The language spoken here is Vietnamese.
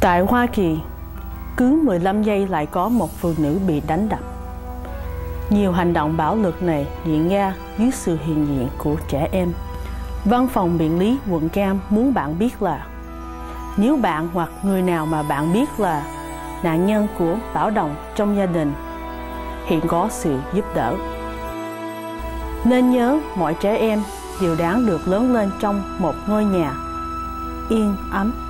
Tại Hoa Kỳ, cứ 15 giây lại có một phụ nữ bị đánh đập. Nhiều hành động bạo lực này diễn ra dưới sự hiện diện của trẻ em. Văn phòng biện lý quận Cam muốn bạn biết là nếu bạn hoặc người nào mà bạn biết là nạn nhân của bạo động trong gia đình, hiện có sự giúp đỡ. Nên nhớ mọi trẻ em đều đáng được lớn lên trong một ngôi nhà yên ấm.